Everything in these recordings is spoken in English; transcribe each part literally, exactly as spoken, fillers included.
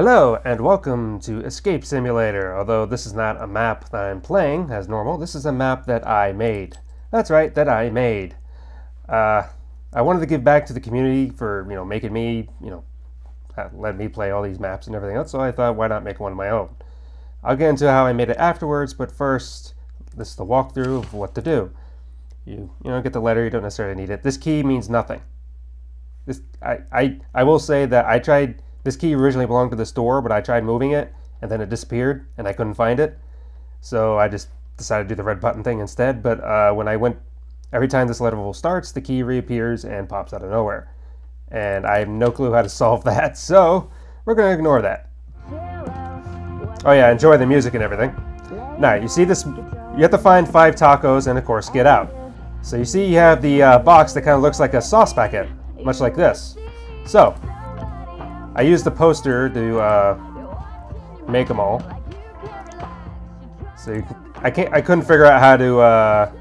Hello and welcome to Escape Simulator, although this is not a map that I'm playing as normal. This is a map that I made. That's right, that I made. Uh, I wanted to give back to the community for, you know, making me, you know, let me play all these maps and everything else, so I thought why not make one of my own. I'll get into how I made it afterwards, but first, this is the walkthrough of what to do. You, you know, get the letter, you don't necessarily need it. This key means nothing. This, I, I, I will say that I tried... This key originally belonged to the store, but I tried moving it, and then it disappeared, and I couldn't find it. So I just decided to do the red button thing instead, but uh, when I went... Every time this level starts, the key reappears and pops out of nowhere. And I have no clue how to solve that, so we're going to ignore that. Oh yeah, enjoy the music and everything. Now, you see this... You have to find five tacos and, of course, get out. So you see you have the uh, box that kind of looks like a sauce packet, much like this. So... I used the poster to uh, make them all. So you, I can't. I couldn't figure out how to, uh,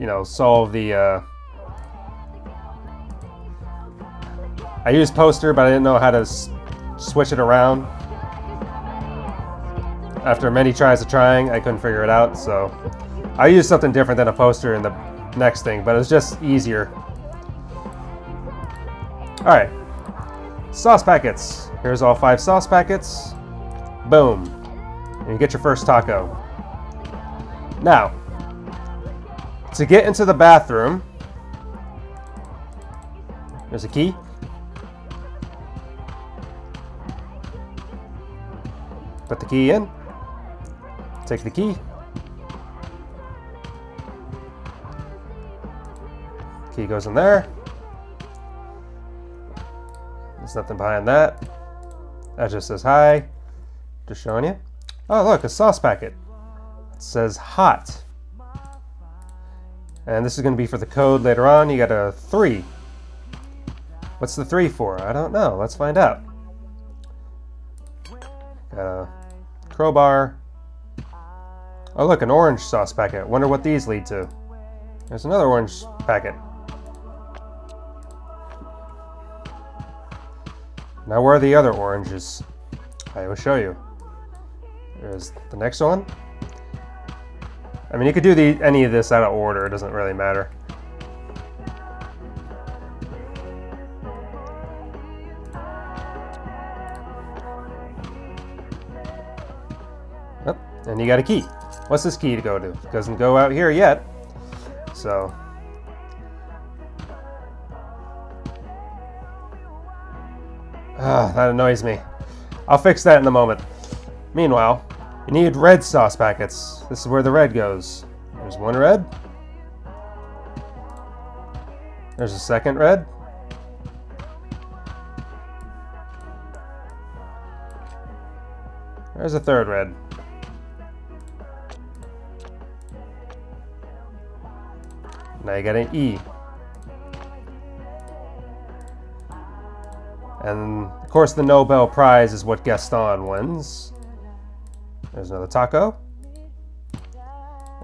you know, solve the. Uh, I used poster, but I didn't know how to s switch it around. After many tries of trying, I couldn't figure it out. So I used something different than a poster in the next thing, but it was just easier. All right. Sauce packets. Here's all five sauce packets. Boom. And you get your first taco. Now, to get into the bathroom, there's a key. Put the key in. Take the key. Key goes in there. There's nothing behind that. That just says hi. Just showing you. Oh, look, a sauce packet. It says hot. And this is going to be for the code later on. You got a three. What's the three for? I don't know. Let's find out. Got a crowbar. Oh, look, an orange sauce packet. Wonder what these lead to. There's another orange packet. Now, where are the other oranges? I will show you. There's the next one. I mean, you could do the, any of this out of order. It doesn't really matter. Oh, and you got a key. What's this key to go to? It doesn't go out here yet. So... Ugh, that annoys me. I'll fix that in a moment. Meanwhile, you need red sauce packets. This is where the red goes. There's one red. There's a second red. There's a third red. Now you got an E. And, of course, the Nobel Prize is what Gaston wins. There's another taco.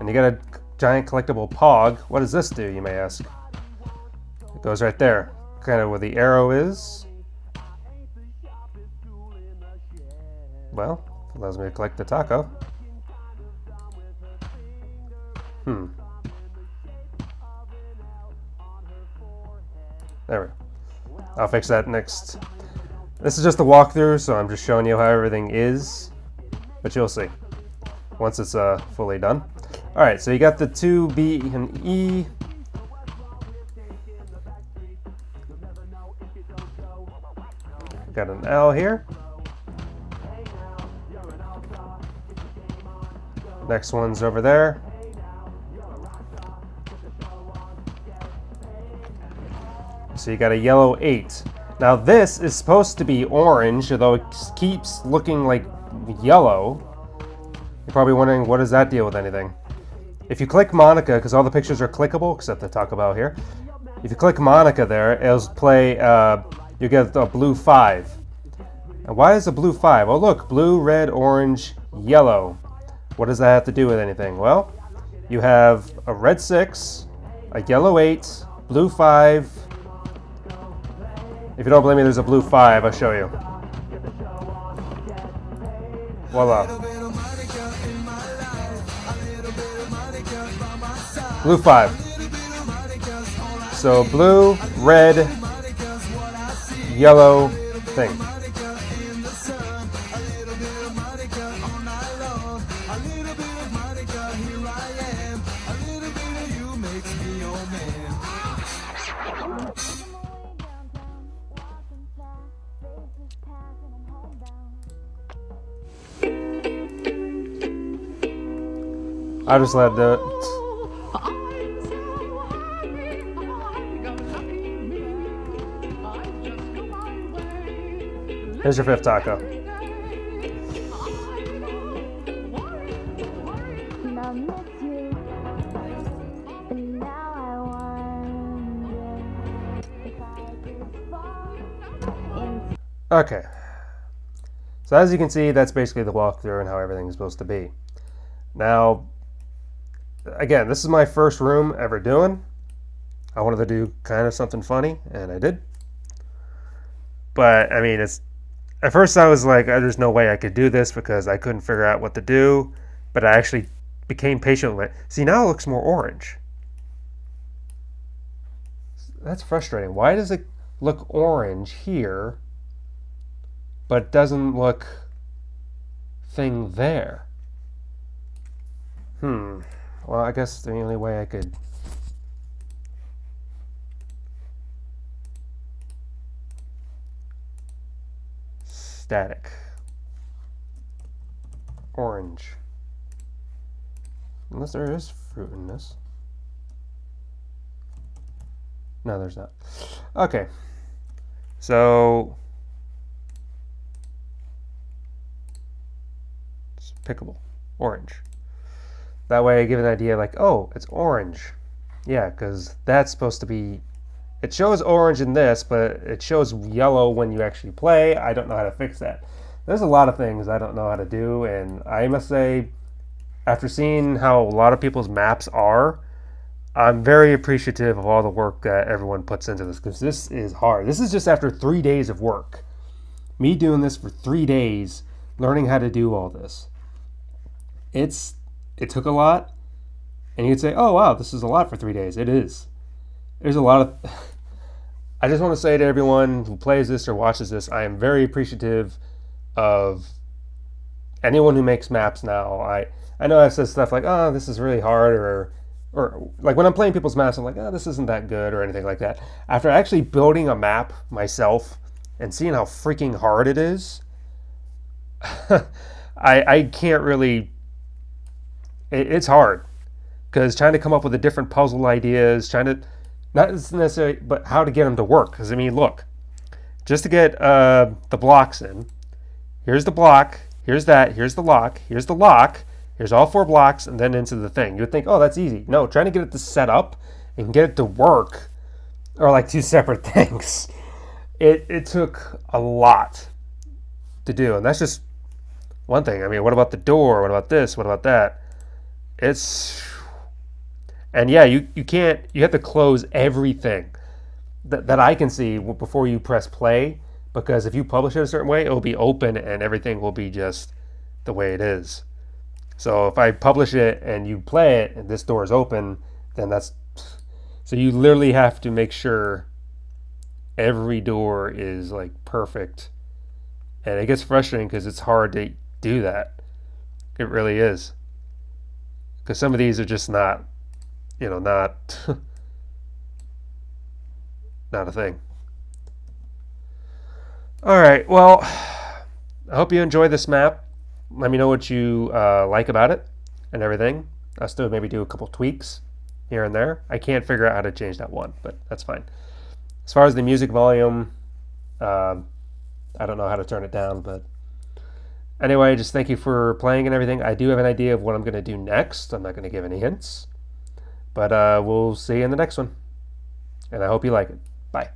And you got a giant collectible pog. What does this do, you may ask? It goes right there, kind of where the arrow is. Well, it allows me to collect the taco. Hmm. There we go. I'll fix that next. This is just a walkthrough, so I'm just showing you how everything is, but you'll see once it's uh, fully done. All right, so you got the two, B, and E. Got an L here. Next one's over there. So you got a yellow eight. Now this is supposed to be orange, although it keeps looking like yellow. You're probably wondering, what does that deal with anything? If you click Monica, because all the pictures are clickable, except the Taco Bell here. If you click Monica there, it'll play, uh, you get a blue five. And why is a blue five? Oh look, blue, red, orange, yellow. What does that have to do with anything? Well, you have a red six, a yellow eight, blue five. If you don't believe me, there's a blue five, I'll show you. Voila. Blue five. So blue, red, yellow thing. I just let that. Here's your fifth taco. Okay. So as you can see, that's basically the walkthrough and how everything is supposed to be. Now, again, this is my first room ever doing. I wanted to do kind of something funny, and I did. But, I mean, it's... At first I was like, oh, there's no way I could do this because I couldn't figure out what to do. But I actually became patient with it. See, now it looks more orange. That's frustrating. Why does it look orange here, but doesn't look thing there? Hmm. Well, I guess the only way I could... Static. Orange. Unless there is fruit in this. No, there's not. Okay. So... It's pickable. Orange. That way I give an idea like, oh, it's orange. Yeah, because that's supposed to be... It shows orange in this, but it shows yellow when you actually play. I don't know how to fix that. There's a lot of things I don't know how to do, and I must say, after seeing how a lot of people's maps are, I'm very appreciative of all the work that everyone puts into this, because this is hard. This is just after three days of work. Me doing this for three days, learning how to do all this. It's... It took a lot, and you'd say, oh wow, this is a lot for three days. It is. There's a lot of... I just want to say to everyone who plays this or watches this, I am very appreciative of anyone who makes maps now. I, I know I've said stuff like, oh, this is really hard, or, or like when I'm playing people's maps, I'm like, oh, this isn't that good, or anything like that. After actually building a map myself and seeing how freaking hard it is, I, I can't really... It's hard, because trying to come up with the different puzzle ideas, trying to, not necessarily, but how to get them to work. Because, I mean, look, just to get uh, the blocks in, here's the block, here's that, here's the lock, here's the lock, here's all four blocks, and then into the thing. You would think, oh, that's easy. No, trying to get it to set up and get it to work are like two separate things. It, it took a lot to do, and that's just one thing. I mean, what about the door? What about this? What about that? It's, and yeah, you, you can't, you have to close everything that, that I can see before you press play, because if you publish it a certain way, it'll be open and everything will be just the way it is. So if I publish it and you play it and this door is open, then that's, so you literally have to make sure every door is like perfect. And it gets frustrating because it's hard to do that. It really is. Because some of these are just not, you know, not, not a thing. All right, well, I hope you enjoy this map. Let me know what you uh, like about it and everything. I'll still maybe do a couple tweaks here and there. I can't figure out how to change that one, but that's fine. As far as the music volume, um, I don't know how to turn it down, but... Anyway, just thank you for playing and everything. I do have an idea of what I'm going to do next. I'm not going to give any hints. But uh, we'll see you in the next one. And I hope you like it. Bye.